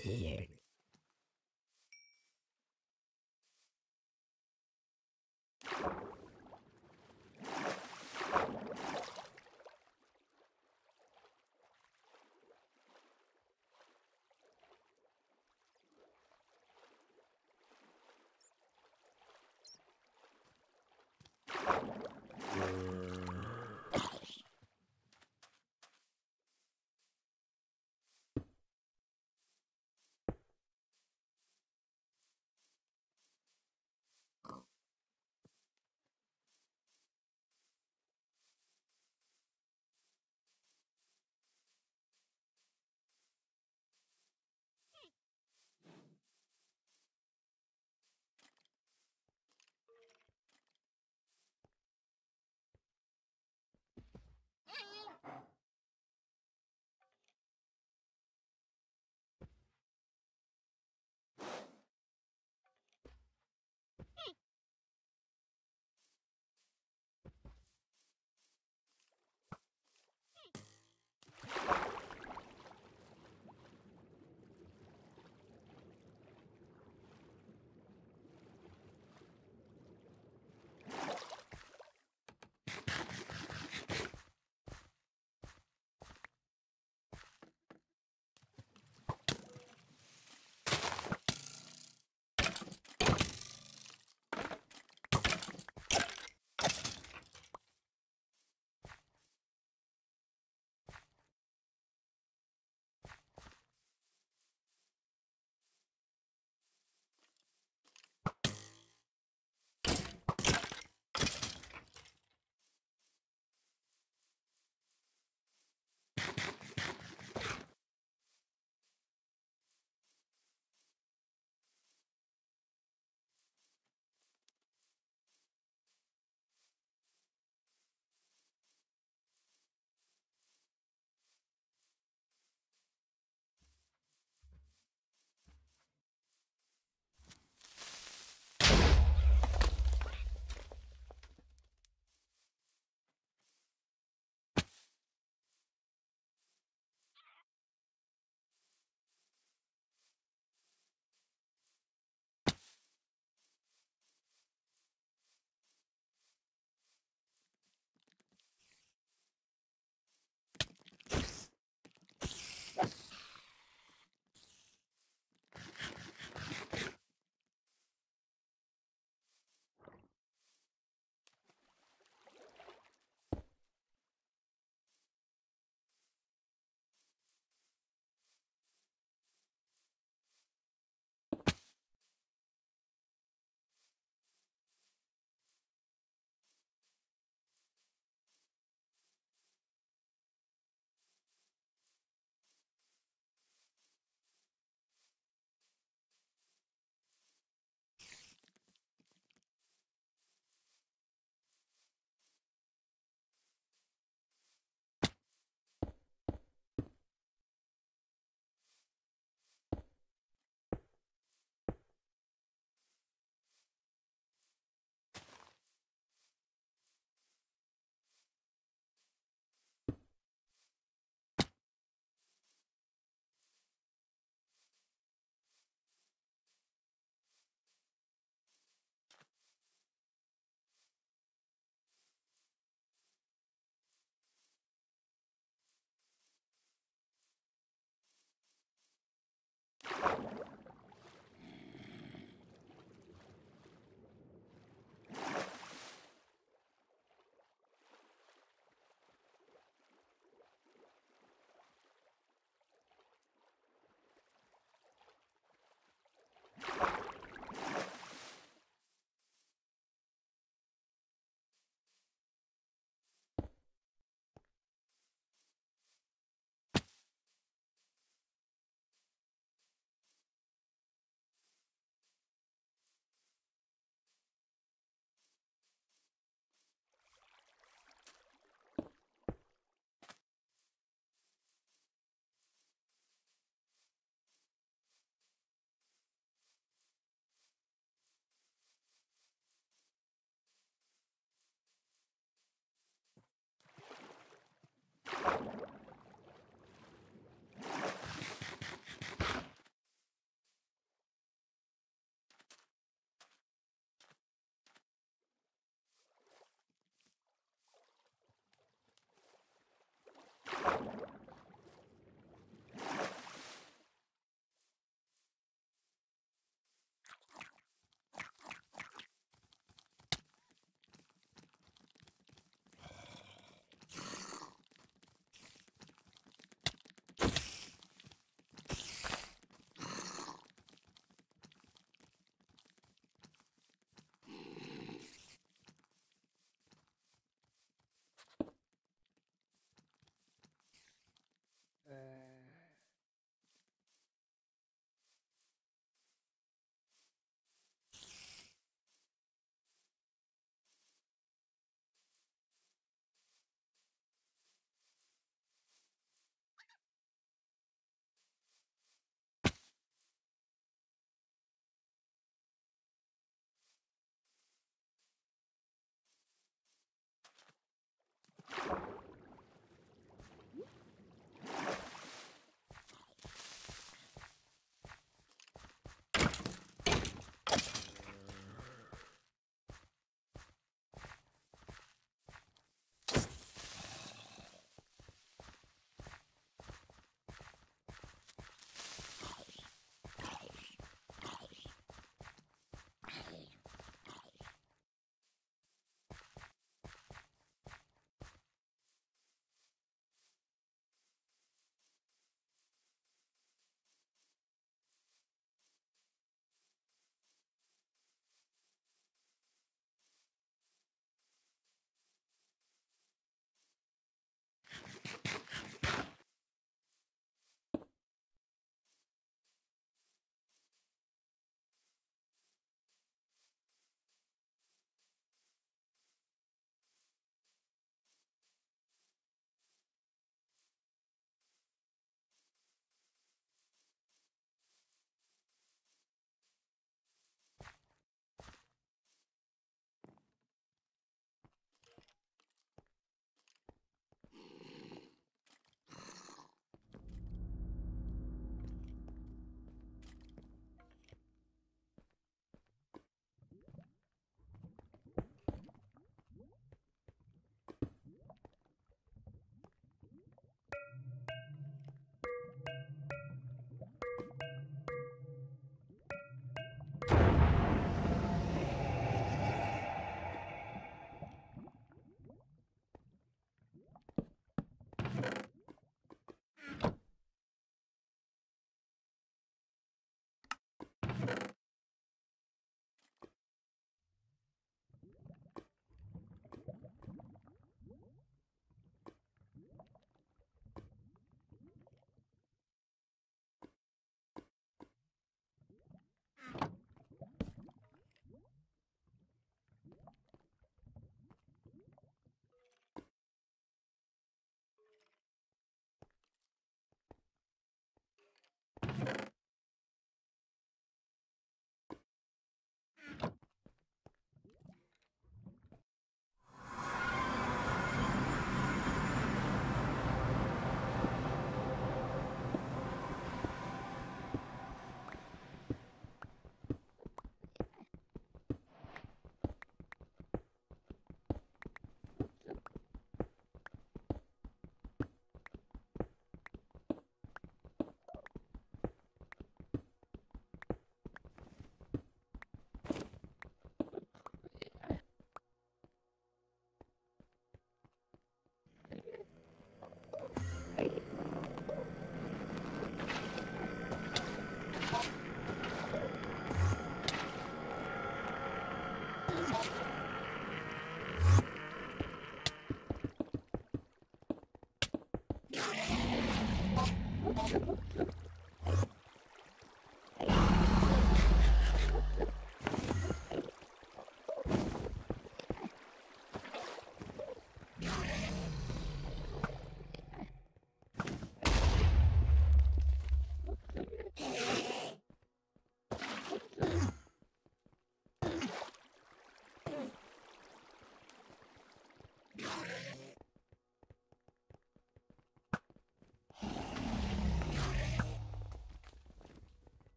here.